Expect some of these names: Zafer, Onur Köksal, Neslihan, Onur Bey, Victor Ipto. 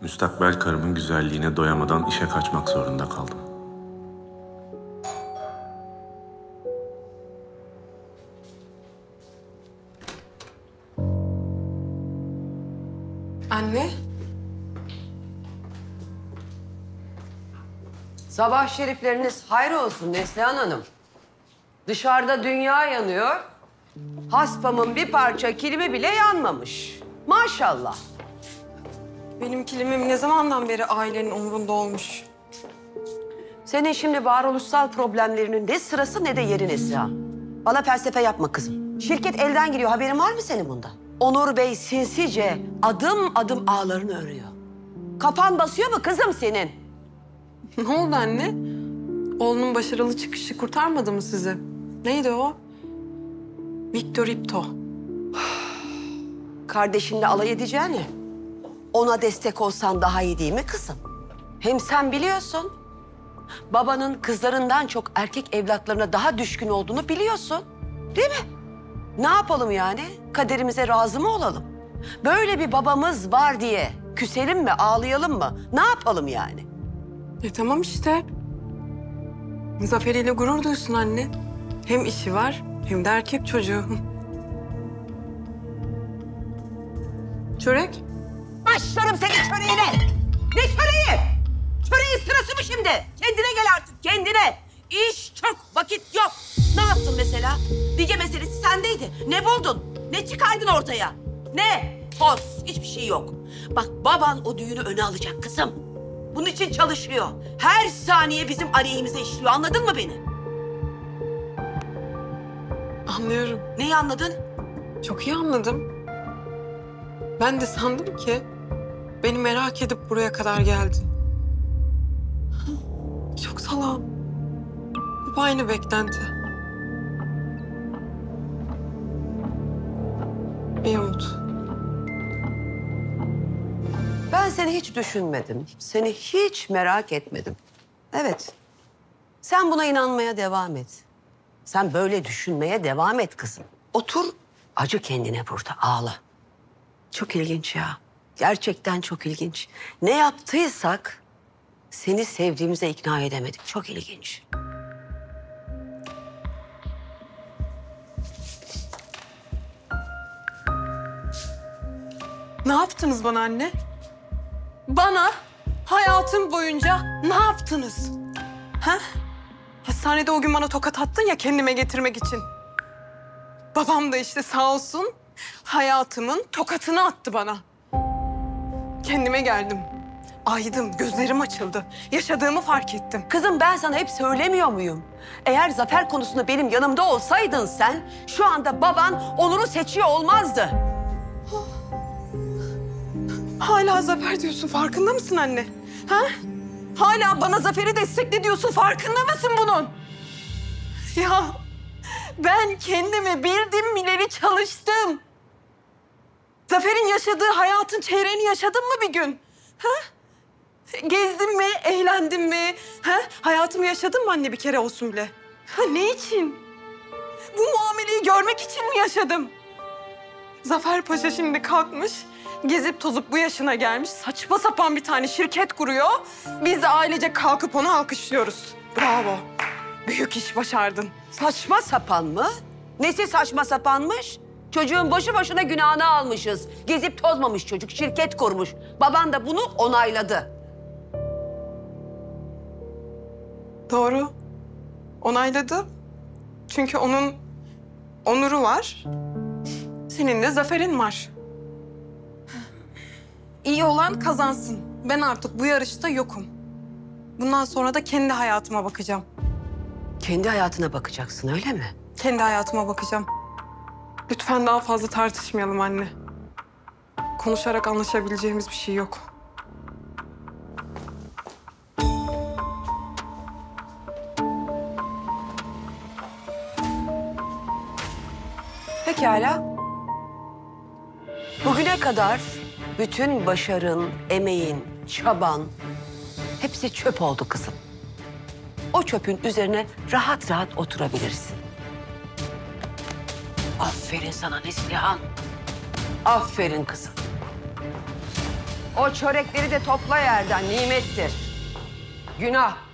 Müstakbel karımın güzelliğine doyamadan işe kaçmak zorunda kaldım. Anne. Sabah şerifleriniz hayır olsun Neslihan Hanım. Dışarıda dünya yanıyor. Haspamın bir parça kilimi bile yanmamış. Maşallah. Benim kilimim ne zamandan beri ailenin umrunda olmuş? Senin şimdi varoluşsal problemlerinin ne sırası ne de yeri Neslihan. Bana felsefe yapma kızım. Şirket elden giriyor. Haberin var mı senin bundan? Onur Bey sinsice adım adım ağlarını örüyor. Kafan basıyor mu kızım senin? Ne oldu anne? Oğlunun başarılı çıkışı kurtarmadı mı sizi? Neydi o? Victor Ipto. Kardeşinle alay edeceğini ona destek olsan daha iyi değil mi kızım? Hem sen biliyorsun. Babanın kızlarından çok erkek evlatlarına daha düşkün olduğunu biliyorsun. Değil mi? Ne yapalım yani? Kaderimize razı mı olalım? Böyle bir babamız var diye küselim mi, ağlayalım mı? Ne yapalım yani? Tamam işte. Zafer ile gurur duysun anne. Hem işi var hem de erkek çocuğu. Çörek? Başlarım senin çöreğine! Ne çöreği? Çöreğin sırası mı şimdi? Kendine gel artık, kendine! İş çok, vakit yok. Ne yaptın mesela? Diyece meselesi sendeydi. Ne buldun? Ne çıkardın ortaya? Ne? Toz, hiçbir şey yok. Bak baban o düğünü öne alacak kızım. Bunun için çalışıyor. Her saniye bizim aleyhimize işliyor. Anladın mı beni? Anlıyorum. Neyi anladın? Çok iyi anladım. Ben de sandım ki beni merak edip buraya kadar geldin. Çok salam. Hep aynı beklenti. Bir umut. Ben seni hiç düşünmedim. Seni hiç merak etmedim. Evet. Sen buna inanmaya devam et. Sen böyle düşünmeye devam et kızım. Otur, acı kendine burada, ağla. Çok ilginç ya. Gerçekten çok ilginç. Ne yaptıysak seni sevdiğimize ikna edemedik. Çok ilginç. Ne yaptınız bana anne? Bana hayatım boyunca ne yaptınız? Ha? Hastanede o gün bana tokat attın ya kendime getirmek için. Babam da işte sağ olsun hayatımın tokatını attı bana. Kendime geldim. Aydım, gözlerim açıldı. Yaşadığımı fark ettim. Kızım ben sana hep söylemiyor muyum? Eğer Zafer konusunda benim yanımda olsaydın sen şu anda baban Onur'u seçiyor olmazdı. Hala Zafer diyorsun, farkında mısın anne? Ha? Hala bana Zafer'i destekle diyorsun, farkında mısın bunun? Ya ben kendimi bildim bileli çalıştım. Zafer'in yaşadığı hayatın çeyreğini yaşadın mı bir gün? Ha? Gezdim mi, eğlendim mi? Ha? Hayatımı yaşadın mı anne bir kere olsun bile? Ha, ne için? Bu muameleyi görmek için mi yaşadım? Zafer Paşa şimdi kalkmış, gezip tozup bu yaşına gelmiş, saçma sapan bir tane şirket kuruyor. Biz de ailece kalkıp onu alkışlıyoruz. Bravo. Büyük iş başardın. Saçma sapan mı? Nesi saçma sapanmış? Çocuğun boşu boşuna günahını almışız. Gezip tozmamış çocuk, şirket kurmuş. Baban da bunu onayladı. Doğru. Onayladı. Çünkü onun Onur'u var. Senin de Zafer'in var. İyi olan kazansın. Ben artık bu yarışta yokum. Bundan sonra da kendi hayatıma bakacağım. Kendi hayatına bakacaksın, öyle mi? Kendi hayatıma bakacağım. Lütfen daha fazla tartışmayalım anne. Konuşarak anlaşabileceğimiz bir şey yok. Pekala. Bugüne kadar Bütün başarın, emeğin, çaban hepsi çöp oldu kızım. O çöpün üzerine rahat rahat oturabilirsin. Aferin sana Neslihan. Aferin kızım. O çörekleri de topla yerden, nimettir. Günah.